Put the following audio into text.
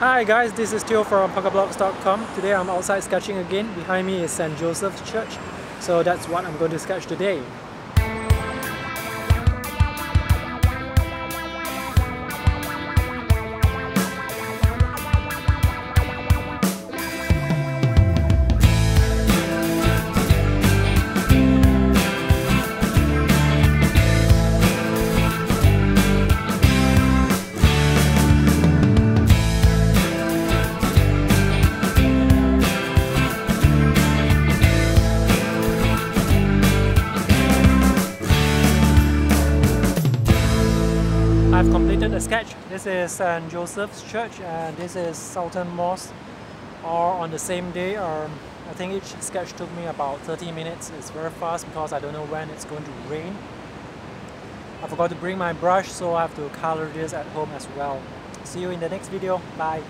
Hi guys, this is Theo from ParkaBlogs.com. Today I'm outside sketching again. Behind me is St. Joseph's Church, so that's what I'm going to sketch today. I've completed the sketch. This is St. Joseph's Church and this is Sultan Mosque, or on the same day. I think each sketch took me about 30 minutes. It's very fast because I don't know when it's going to rain. I forgot to bring my brush, so I have to color this at home as well. See you in the next video. Bye!